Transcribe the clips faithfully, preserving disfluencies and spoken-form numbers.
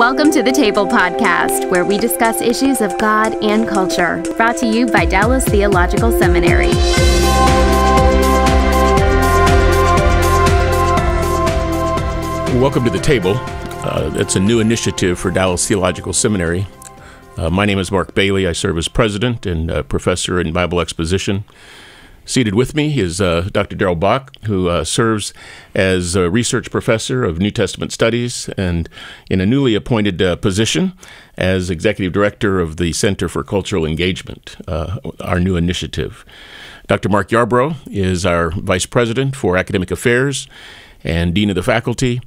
Welcome to the Table Podcast, where we discuss issues of God and culture, brought to you by Dallas Theological Seminary. Welcome to the Table. Uh, it's a new initiative for Dallas Theological Seminary. Uh, my name is Mark Bailey. I serve as president and uh, professor in Bible exposition. Seated with me is uh, Doctor Darrell Bock, who uh, serves as a research professor of New Testament studies and in a newly appointed uh, position as executive director of the Center for Cultural Engagement, uh, our new initiative. Doctor Mark Yarbrough is our vice president for academic affairs and dean of the faculty,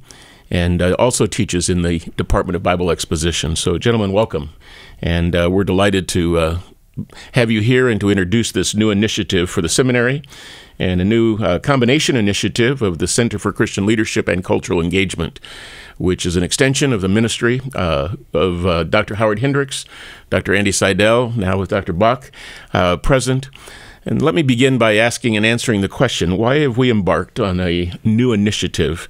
and uh, also teaches in the Department of Bible Exposition. So, gentlemen, welcome, and uh, we're delighted to Uh, have you here and to introduce this new initiative for the seminary and a new uh, combination initiative of the Center for Christian Leadership and Cultural Engagement, which is an extension of the ministry uh, of uh, Doctor Howard Hendricks, Doctor Andy Seidel, now with Doctor Bock uh, present. And let me begin by asking and answering the question, why have we embarked on a new initiative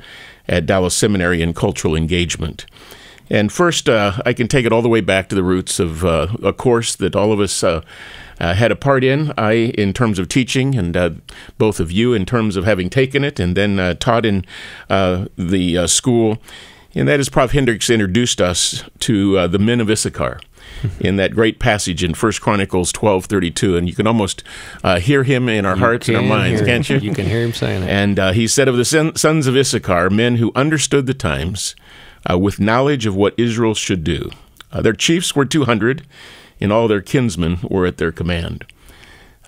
at Dallas Seminary in cultural engagement? And first, uh, I can take it all the way back to the roots of uh, a course that all of us uh, uh, had a part in, I in terms of teaching, and uh, both of you in terms of having taken it and then uh, taught in uh, the uh, school. And that is Professor Hendricks introduced us to uh, the men of Issachar in that great passage in First Chronicles twelve thirty-two. And you can almost uh, hear him in our you hearts and our minds, hear, can't you? You can hear him saying that. And uh, he said of the sons of Issachar, men who understood the times, Uh, with knowledge of what Israel should do. Uh, their chiefs were two hundred, and all their kinsmen were at their command.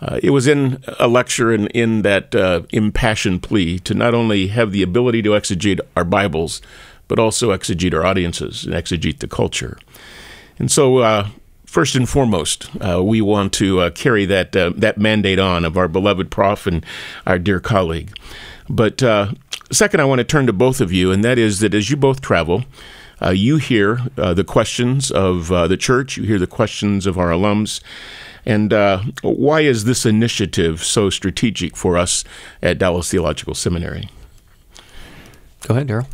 Uh, it was in a lecture and in, in that uh, impassioned plea to not only have the ability to exegete our Bibles, but also exegete our audiences and exegete the culture. And so, uh, first and foremost, uh, we want to uh, carry that, uh, that mandate on of our beloved prof and our dear colleague. But uh, second, I want to turn to both of you, and that is that as you both travel, uh, you hear uh, the questions of uh, the church, you hear the questions of our alums, and uh, why is this initiative so strategic for us at Dallas Theological Seminary? Go ahead, Darrell.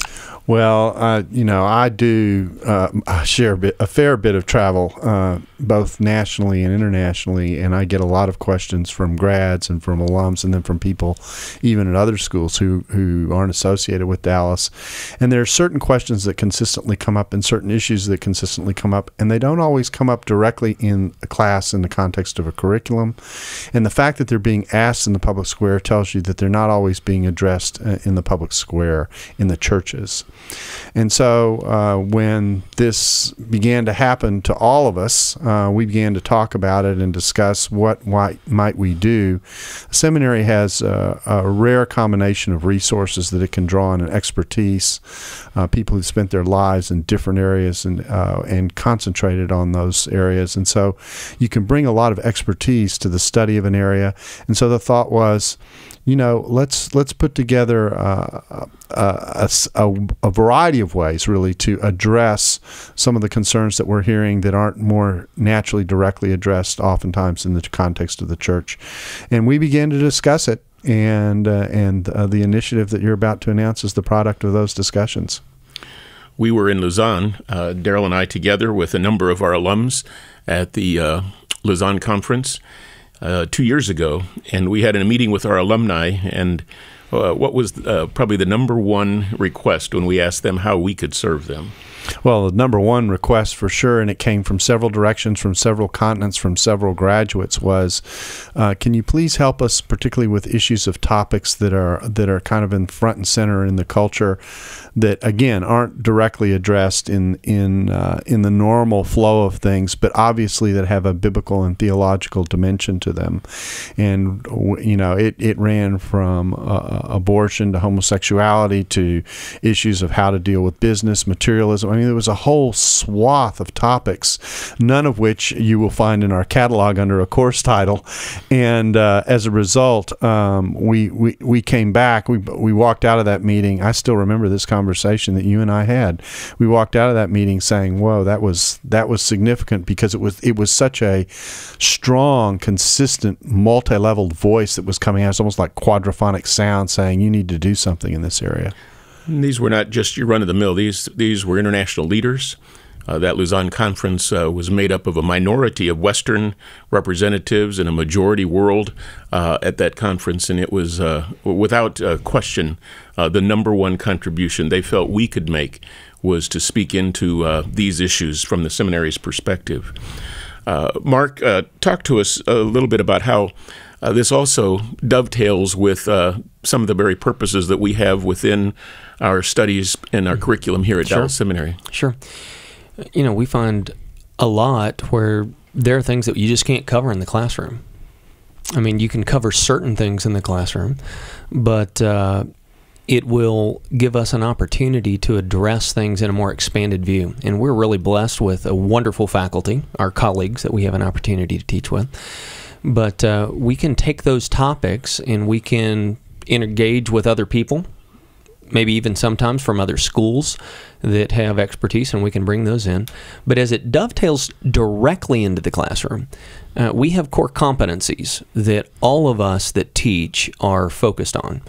Well, uh, you know, I do uh, I share a, bit, a fair bit of travel, uh, both nationally and internationally, and I get a lot of questions from grads and from alums and then from people even at other schools who, who aren't associated with Dallas. And there are certain questions that consistently come up and certain issues that consistently come up, and they don't always come up directly in a class in the context of a curriculum. And the fact that they're being asked in the public square tells you that they're not always being addressed uh, in the public square in the churches. And so uh, when this began to happen to all of us, uh, we began to talk about it and discuss what why, might we do. A seminary has a, a rare combination of resources that it can draw on, and expertise, uh, people who spent their lives in different areas and, uh, and concentrated on those areas. And so you can bring a lot of expertise to the study of an area. And so the thought was, you know, let's let's put together uh, a, a, a variety of ways, really, to address some of the concerns that we're hearing that aren't more naturally directly addressed, oftentimes in the context of the church. And we began to discuss it, and uh, and uh, the initiative that you're about to announce is the product of those discussions. We were in Lausanne, uh, Darrell and I, together with a number of our alums at the uh, Lausanne conference. Uh, two years ago, and we had a meeting with our alumni, and uh, what was uh, probably the number one request when we asked them how we could serve them? Well, the number one request for sure, and it came from several directions, from several continents, from several graduates, was, uh, can you please help us, particularly with issues of topics that are that are kind of in front and center in the culture, that again aren't directly addressed in in uh, in the normal flow of things, but obviously that have a biblical and theological dimension to them. And you know, it it ran from uh, abortion to homosexuality to issues of how to deal with business, materialism. I mean, there was a whole swath of topics, none of which you will find in our catalog under a course title. And uh, as a result, um, we, we we came back. We we walked out of that meeting. I still remember this conversation that you and I had. We walked out of that meeting saying, "Whoa, that was that was significant because it was it was such a strong, consistent, multi-leveled voice that was coming out. It's almost like quadraphonic sound saying you need to do something in this area." And these were not just your run-of-the-mill. These, these were international leaders Uh, that Lausanne conference uh, was made up of a minority of Western representatives and a majority world uh, at that conference, and it was uh, without uh, question uh, the number one contribution they felt we could make was to speak into uh, these issues from the seminary's perspective. Uh, Mark, uh, talk to us a little bit about how uh, this also dovetails with uh, some of the very purposes that we have within our studies and our curriculum here at sure. Dallas Seminary. Sure. You know, we find a lot where there are things that you just can't cover in the classroom. I mean, you can cover certain things in the classroom, but uh, it will give us an opportunity to address things in a more expanded view. And we're really blessed with a wonderful faculty, our colleagues that we have an opportunity to teach with. But uh, we can take those topics and we can engage with other people, maybe even sometimes from other schools that have expertise, and we can bring those in. But as it dovetails directly into the classroom, uh, we have core competencies that all of us that teach are focused on.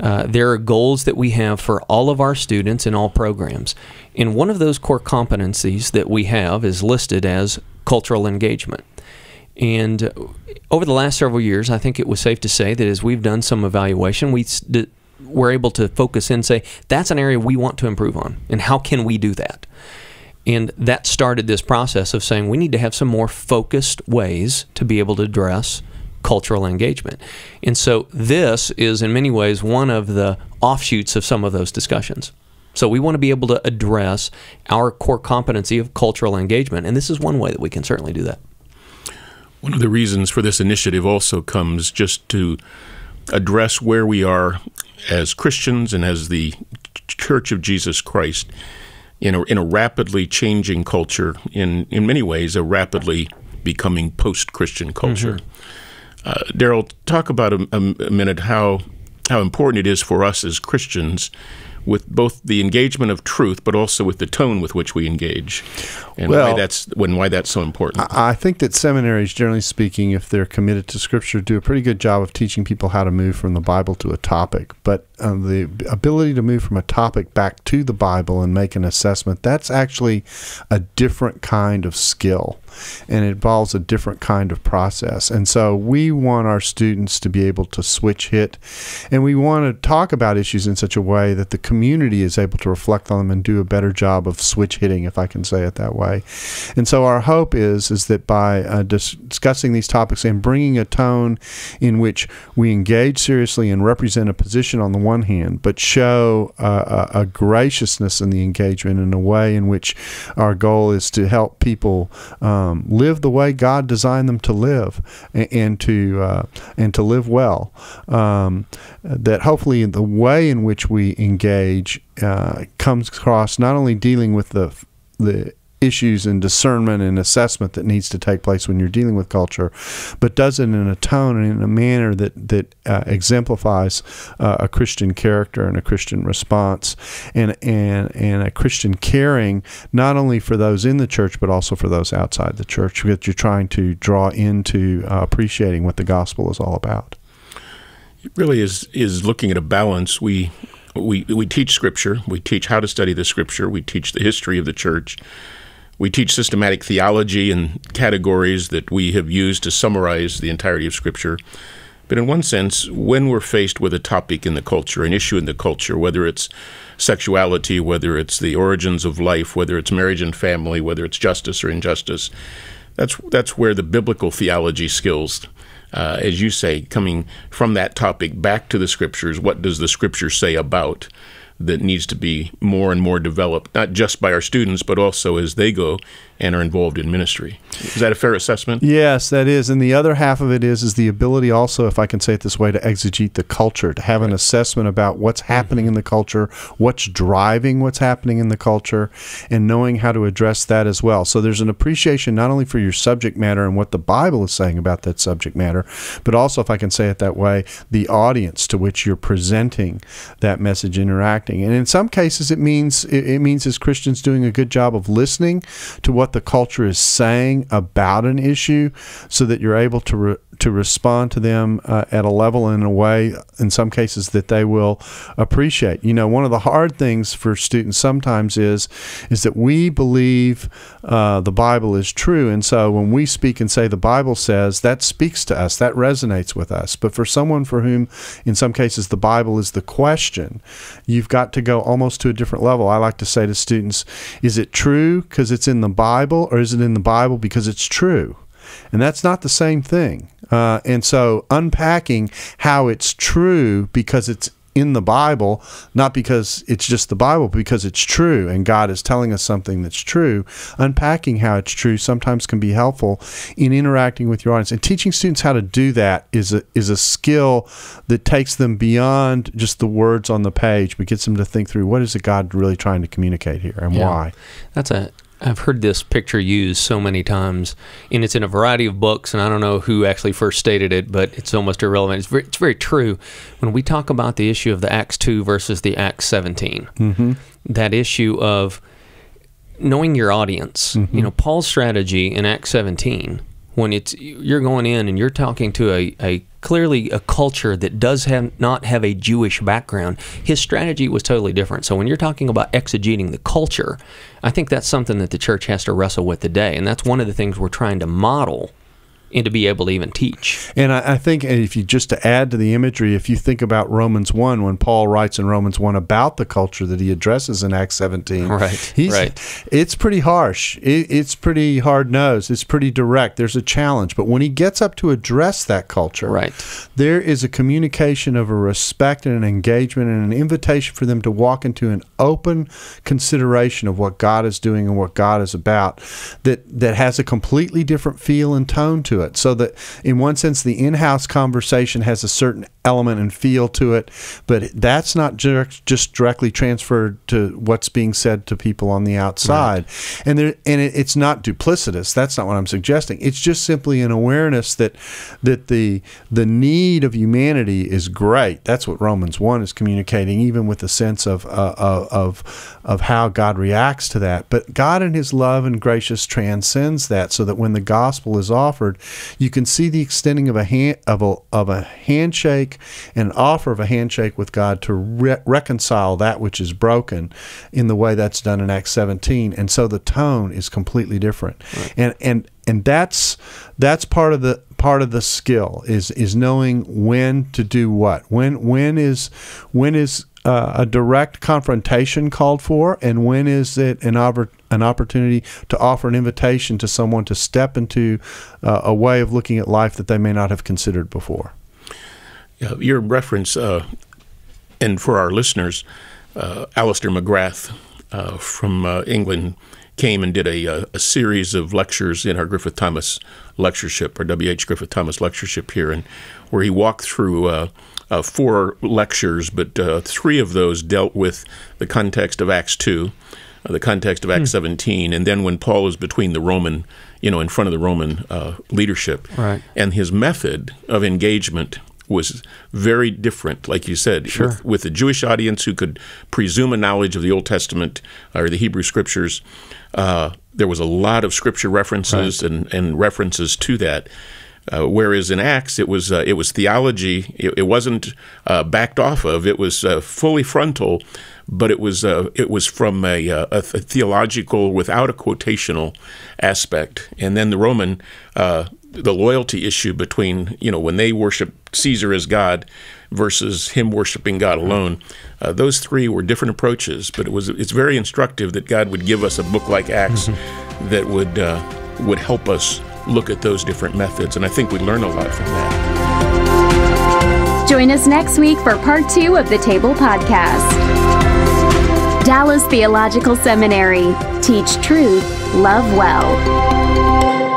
Uh, there are goals that we have for all of our students in all programs. And one of those core competencies that we have is listed as cultural engagement. And over the last several years, I think it was safe to say that as we've done some evaluation, we we're able to focus in and say, that's an area we want to improve on, and how can we do that? And that started this process of saying we need to have some more focused ways to be able to address cultural engagement. And so this is in many ways one of the offshoots of some of those discussions. So we want to be able to address our core competency of cultural engagement, and this is one way that we can certainly do that. One of the reasons for this initiative also comes just to address where we are as Christians and as the Church of Jesus Christ in a, in a rapidly changing culture, in, in many ways a rapidly becoming post-Christian culture. Mm-hmm. uh, Darrell, talk about a, a minute how, how important it is for us as Christians with both the engagement of truth, but also with the tone with which we engage, and well, why that's when why that's so important. I think that seminaries, generally speaking, if they're committed to Scripture, do a pretty good job of teaching people how to move from the Bible to a topic. But um, the ability to move from a topic back to the Bible and make an assessment—that's actually a different kind of skill, and it involves a different kind of process. And so we want our students to be able to switch hit, and we want to talk about issues in such a way that the community is able to reflect on them and do a better job of switch hitting, if I can say it that way. And so our hope is is that by uh, dis discussing these topics and bringing a tone in which we engage seriously and represent a position on the one hand, but show uh, a, a graciousness in the engagement in a way in which our goal is to help people um, live the way God designed them to live, and, and to uh, and to live well. Um, that hopefully the way in which we engage Uh, comes across not only dealing with the the issues and discernment and assessment that needs to take place when you're dealing with culture, but does it in a tone and in a manner that that uh, exemplifies uh, a Christian character and a Christian response, and and and a Christian caring not only for those in the church but also for those outside the church that you're trying to draw into uh, appreciating what the gospel is all about. It really is is looking at a balance. We. We, we teach Scripture. We teach how to study the Scripture. We teach the history of the church. We teach systematic theology and categories that we have used to summarize the entirety of Scripture. But in one sense, when we're faced with a topic in the culture, an issue in the culture, whether it's sexuality, whether it's the origins of life, whether it's marriage and family, whether it's justice or injustice, that's, that's where the biblical theology skills Uh, as you say, coming from that topic back to the Scriptures, what does the Scripture say about that needs to be more and more developed, not just by our students, but also as they go and are involved in ministry. Is that a fair assessment? Yes, that is. And the other half of it is is the ability also, if I can say it this way, to exegete the culture, to have an assessment about what's happening in the culture, what's driving what's happening in the culture, and knowing how to address that as well. So there's an appreciation not only for your subject matter and what the Bible is saying about that subject matter, but also, if I can say it that way, the audience to which you're presenting that message, interacting reacting. And in some cases, it means it, it means as Christians doing a good job of listening to what the culture is saying about an issue, so that you're able to re to respond to them uh, at a level and in a way, in some cases, that they will appreciate. You know, one of the hard things for students sometimes is is that we believe uh, the Bible is true, and so when we speak and say the Bible says, that speaks to us, that resonates with us. But for someone for whom, in some cases, the Bible is the question, you've got to go almost to a different level. I like to say to students, is it true because it's in the Bible, or is it in the Bible because it's true? And that's not the same thing. Uh, and so unpacking how it's true because it's in the Bible, not because it's just the Bible, but because it's true and God is telling us something that's true, unpacking how it's true sometimes can be helpful in interacting with your audience. And teaching students how to do that is a, is a skill that takes them beyond just the words on the page, but gets them to think through, what is it God really trying to communicate here, and yeah, why? That's a... I've heard this picture used so many times, and it's in a variety of books, and I don't know who actually first stated it, but it's almost irrelevant. It's very, it's very true. When we talk about the issue of the Acts two versus the Acts seventeen, mm-hmm. that issue of knowing your audience, mm-hmm. you know, Paul's strategy in Acts seventeen, when it's you're going in and you're talking to a, a clearly a culture that does have not have a Jewish background, his strategy was totally different. So when you're talking about exegeting the culture, I think that's something that the church has to wrestle with today, and that's one of the things we're trying to model and to be able to even teach. And I, I think if you, just to add to the imagery, if you think about Romans one, when Paul writes in Romans one about the culture that he addresses in Acts seventeen, right, he's, right. it's pretty harsh. It, it's pretty hard-nosed. It's pretty direct. There's a challenge. But when he gets up to address that culture, right. there is a communication of a respect and an engagement and an invitation for them to walk into an open consideration of what God is doing and what God is about that, that has a completely different feel and tone to it. It. So that in one sense the in-house conversation has a certain element and feel to it, but that's not direct, just directly transferred to what's being said to people on the outside. Right. And there, and it, it's not duplicitous. That's not what I'm suggesting. It's just simply an awareness that that the the need of humanity is great. That's what Romans one is communicating, even with the sense of uh, of of how God reacts to that. But God in his love and gracious transcends that, so that when the gospel is offered, you can see the extending of a hand, of a of a handshake, an offer of a handshake with God to re reconcile that which is broken, in the way that's done in Acts seventeen, and so the tone is completely different, right. and and and that's that's part of the part of the skill is is knowing when to do what, when when is when is uh, a direct confrontation called for, and when is it an opportunity. An opportunity to offer an invitation to someone to step into uh, a way of looking at life that they may not have considered before. Yeah, your reference, uh, and for our listeners, uh, Alistair McGrath uh, from uh, England came and did a, a series of lectures in our Griffith Thomas lectureship, or W H Griffith Thomas lectureship here, and where he walked through uh, uh, four lectures, but uh, three of those dealt with the context of Acts two. Uh, the context of Acts seventeen, and then when Paul is between the Roman, you know, in front of the Roman uh, leadership. Right. And his method of engagement was very different, like you said, sure. with, with the Jewish audience who could presume a knowledge of the Old Testament or the Hebrew Scriptures. Uh, there was a lot of Scripture references right. and, and references to that. Uh, whereas in Acts, it was uh, it was theology. It, it wasn't uh, backed off of. It was uh, fully frontal, but it was uh, it was from a, a, a theological without a quotational aspect. And then the Roman, uh, the loyalty issue between, you know, when they worship Caesar as God versus him worshiping God alone. Uh, those three were different approaches, but it was it's very instructive that God would give us a book like Acts mm-hmm. that would uh, would help us look at those different methods, and I think we learn a lot from that. Join us next week for part two of the Table Podcast. Dallas Theological Seminary. Teach truth, love well.